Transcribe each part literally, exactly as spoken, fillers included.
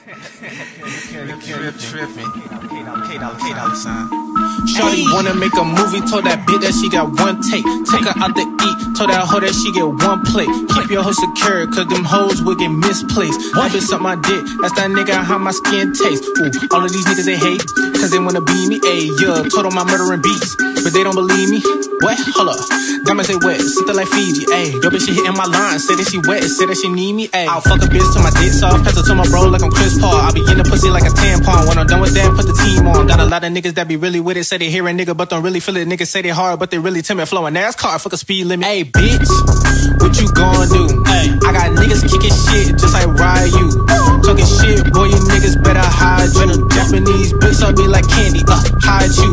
Shorty wanna make a movie, told that bitch that she got one take. Take her out to eat, told that hoe that she get one plate. Keep your hoe secure, cause them hoes will get misplaced. One bitch up my dick, that's that nigga how my skin tastes. Ooh, all of these niggas they hate, cause they wanna be me. Ayy, yeah, told on my murdering beats, but they don't believe me. What? Hold up. Diamonds they wet, something like Fiji. Ayy, yo bitch she hitting my line, say that she wet, say that she need me. Ayy, I'll fuck a bitch till my dick's off, pass her to my bro like I'm Chris Paul. I be in the pussy like a tampon, when I'm done with that, put the team on. Got a lot of niggas that be really with it, say they hear a nigga but don't really feel it. Niggas say they hard, but they really timid, flowing NASCAR, fuck a speed limit. Ayy, bitch, what you gon' do? Ayy, I got niggas kicking shit just like Ryu. Talking shit, boy, you niggas better hide you. Japanese bitch up me like candy, uh, hide you.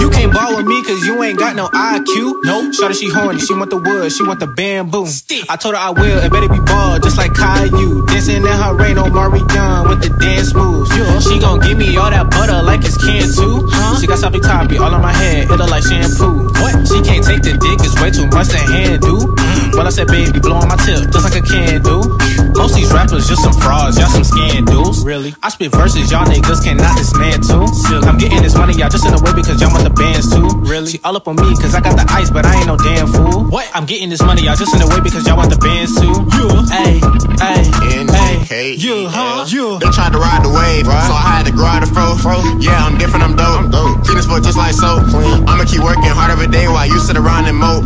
You can't ball with me cause you ain't got no I Q. Nope. Shorty she horny, she want the wood, she want the bamboo stick. I told her I will, it better be bald, just like Caillou. Dancing in her rain on Marion with the dance moves. Yeah. She gon' give me all that butter like it's canned too. Huh? She got sloppy toppy all on my head, it look like shampoo. What? She can't take the dick, it's way too much to handle. Mm. Well I said baby, blowing my tip, just like a candle. Most these rappers just some frauds, y'all some scandals. Really? I spit verses, y'all niggas cannot dismantle. I'm getting this money, y'all just in the way because y'all want the bands too. Really? She all up on me cause I got the ice, but I ain't no damn fool. What? I'm getting this money, y'all just in the way because y'all want the bands too. You, ayy, ayy, ayy, you, huh? You. They tried to ride the wave, so I had to grind the fro. Yeah, I'm different, I'm dope. Clean this foot just like soap. I'ma keep working hard every day while you sit around and mope.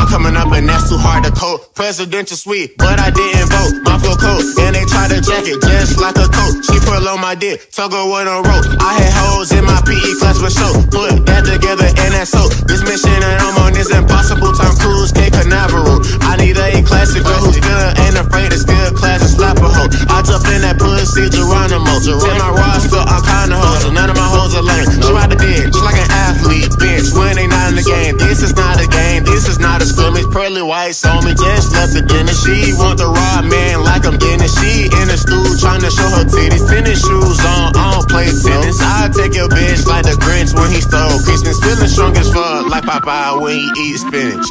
I'm coming up and that's too hard to cope. Presidential suite, but I didn't vote. My full coat, and they tried to jack it just like a coat. She pull on my dick, tugger with a rope. I had hoes in my P E class for show. Put that together and that's so. This mission that I'm on is impossible. Tom Cruise, K Canaveral. I need a classic girl who's still ain't afraid to steal class and slap a hoe. I jump in that pussy, Geronimo. Tell my roster, I'm kinda hoes, so none of my hoes are lame. She ride the dick, just like an athlete, bitch. When they not in the game, this is not a game, this is not a scrimmage. Pearly whites on me, just left the dinner. She want the raw man like I'm getting. She in the stool trying to show her titties. Tennis shoes on, I don't play tennis. I take your bitch like the Grinch when he stole Christmas. Feeling strong as fuck like Popeye when he eats spinach.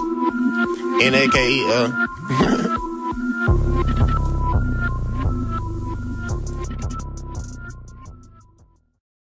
N A K E L